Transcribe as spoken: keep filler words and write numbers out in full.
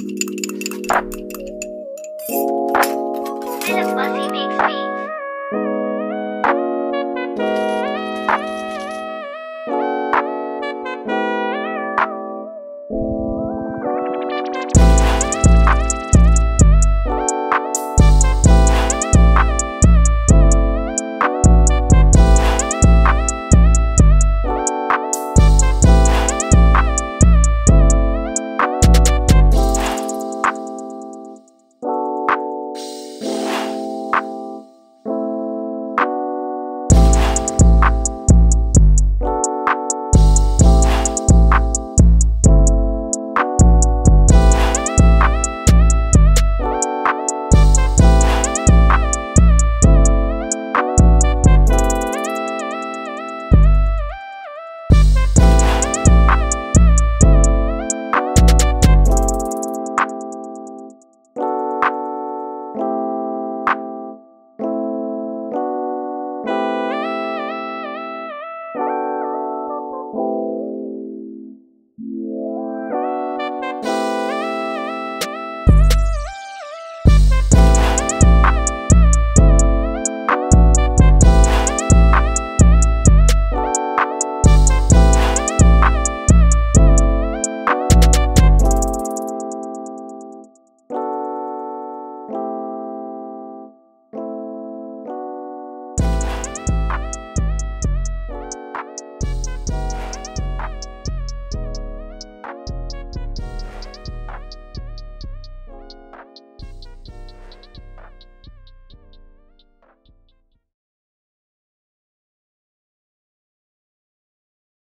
Little Bussy makes me.